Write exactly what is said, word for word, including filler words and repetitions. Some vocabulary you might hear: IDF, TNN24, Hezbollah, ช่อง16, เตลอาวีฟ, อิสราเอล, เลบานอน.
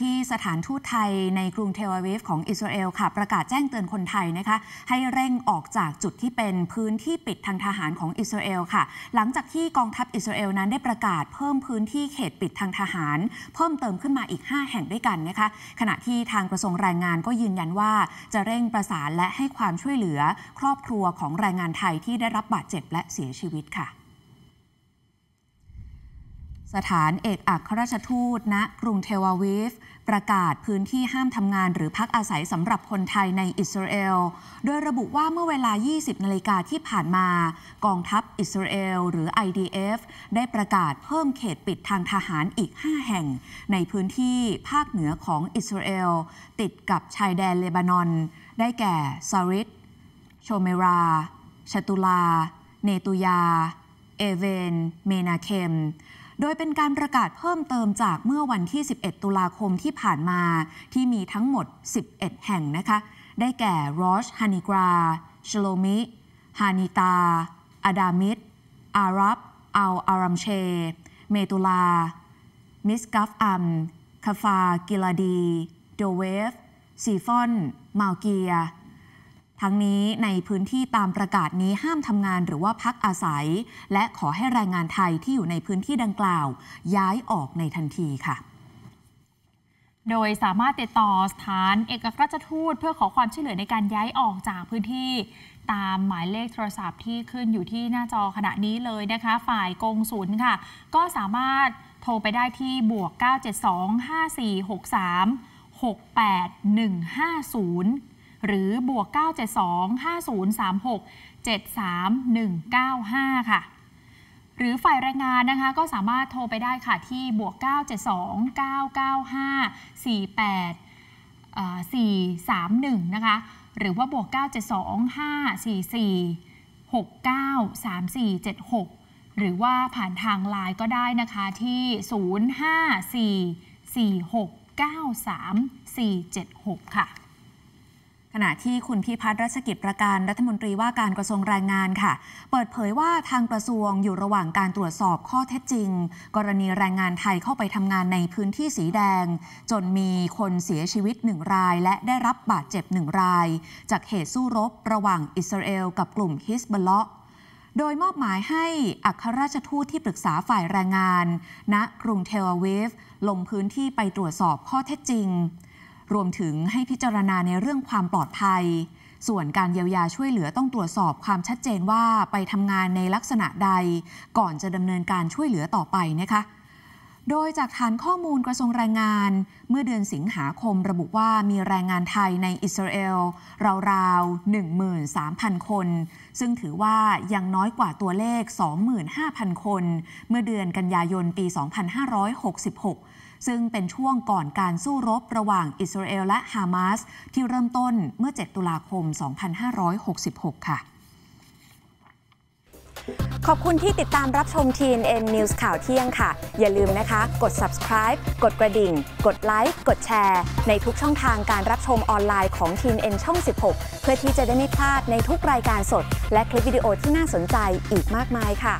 ที่สถานทูตไทยในกรุงเทลอาวีฟของอิสราเอลค่ะประกาศแจ้งเตือนคนไทยนะคะให้เร่งออกจากจุดที่เป็นพื้นที่ปิดทางทหารของอิสราเอลค่ะหลังจากที่กองทัพอิสราเอลนั้นได้ประกาศเพิ่มพื้นที่เขตปิดทางทหารเพิ่มเติมขึ้นมาอีกห้าแห่งด้วยกันนะคะขณะที่ทางกระทรวงแรงงานก็ยืนยันว่าจะเร่งประสานและให้ความช่วยเหลือครอบครัวของแรงงานไทยที่ได้รับบาดเจ็บและเสียชีวิตค่ะสถานเอกอัครราชทูตณกรุงเทลอาวีฟประกาศพื้นที่ห้ามทำงานหรือพักอาศัยสำหรับคนไทยในอิสราเอลโดยระบุว่าเมื่อเวลา ยี่สิบนาฬิกาที่ผ่านมากองทัพอิสราเอลหรือ ไอ ดี เอฟ ได้ประกาศเพิ่มเขตปิดทางทหารอีกห้าแห่งในพื้นที่ภาคเหนือของอิสราเอลติดกับชายแดนเลบานอนได้แก่ซาริดโชเมราชตุลาเนตุยาเอเวนเมนาเคมโดยเป็นการประกาศเพิ่มเติมจากเมื่อวันที่สิบเอ็ดตุลาคมที่ผ่านมาที่มีทั้งหมดสิบเอ็ดแห่งนะคะได้แก่รอชฮานิกราชโลมิฮานิตาอาดามิดอารับอัลอารัมเชเมตุลามิสกัฟอัมคาฟากิลาดีโดเวฟซีฟอนมาลเกียทั้งนี้ในพื้นที่ตามประกาศนี้ห้ามทำงานหรือว่าพักอาศัยและขอให้แรงงานไทยที่อยู่ในพื้นที่ดังกล่าวย้ายออกในทันทีค่ะโดยสามารถติดต่อสถานเอกอัครราชทูตเพื่อขอความช่วยเหลือในการย้ายออกจากพื้นที่ตามหมายเลขโทรศัพท์ที่ขึ้นอยู่ที่หน้าจอขณะนี้เลยนะคะฝ่ายกงสุลค่ะก็สามารถโทรไปได้ที่บวกเก้าเจ็ดสอง ห้าสี่หกสาม หกแปดหนึ่งห้าศูนย์หรือบวกเก้าเจ็ดสอง ห้าศูนย์สามหก เจ็ดสามหนึ่งเก้าห้าค่ะหรือฝ่ายแรงงานนะคะก็สามารถโทรไปได้ค่ะที่บวกเก้าเจ็ดสอง เก้าเก้าห้า สี่แปด สี่สามหนึ่งนะคะหรือว่าบวกเก้าเจ็ดสอง ห้าสี่สี่ หกเก้าสามสี่เจ็ดหกหรือว่าผ่านทางไลน์ก็ได้นะคะที่ศูนย์ห้าสี่ สี่หกเก้าสามสี่เจ็ดหกค่ะขณะที่คุณพิพัฒน์รัชกิจประการรัฐมนตรีว่าการกระทรวงแรงงานค่ะเปิดเผยว่าทางกระทรวงอยู่ระหว่างการตรวจสอบข้อเท็จจริงกรณีแรงงานไทยเข้าไปทำงานในพื้นที่สีแดงจนมีคนเสียชีวิตหนึ่งรายและได้รับบาดเจ็บหนึ่งรายจากเหตุสู้รบระหว่างอิสราเอลกับกลุ่มฮิซบอลเลาะห์โดยมอบหมายให้อัครราชทูตที่ปรึกษาฝ่ายแรงงานณกรุงเทลอาวีฟลงพื้นที่ไปตรวจสอบข้อเท็จจริงรวมถึงให้พิจารณาในเรื่องความปลอดภัยส่วนการเยียวยาช่วยเหลือต้องตรวจสอบความชัดเจนว่าไปทำงานในลักษณะใดก่อนจะดำเนินการช่วยเหลือต่อไปนะคะโดยจากฐานข้อมูลกระทรวงแรงงานเมื่อเดือนสิงหาคมระบุว่ามีแรงงานไทยในอิสราเอลราวๆ หนึ่งหมื่นสามพัน คนซึ่งถือว่ายังน้อยกว่าตัวเลข สองหมื่นห้าพัน คนเมื่อเดือนกันยายนปี สองพันห้าร้อยหกสิบหกซึ่งเป็นช่วงก่อนการสู้รบระหว่างอิสราเอลและฮามาสที่เริ่มต้นเมื่อเจ็ดตุลาคม สองพันห้าร้อยหกสิบหก ค่ะขอบคุณที่ติดตามรับชม ที เอ็น เอ็น News ข่าวเที่ยงค่ะอย่าลืมนะคะกด subscribe กดกระดิ่งกดไลค์กดแชร์ในทุกช่องทางการรับชมออนไลน์ของ ที เอ็น เอ็น ช่องสิบหกเพื่อที่จะได้ไม่พลาดในทุกรายการสดและคลิปวิดีโอที่น่าสนใจอีกมากมายค่ะ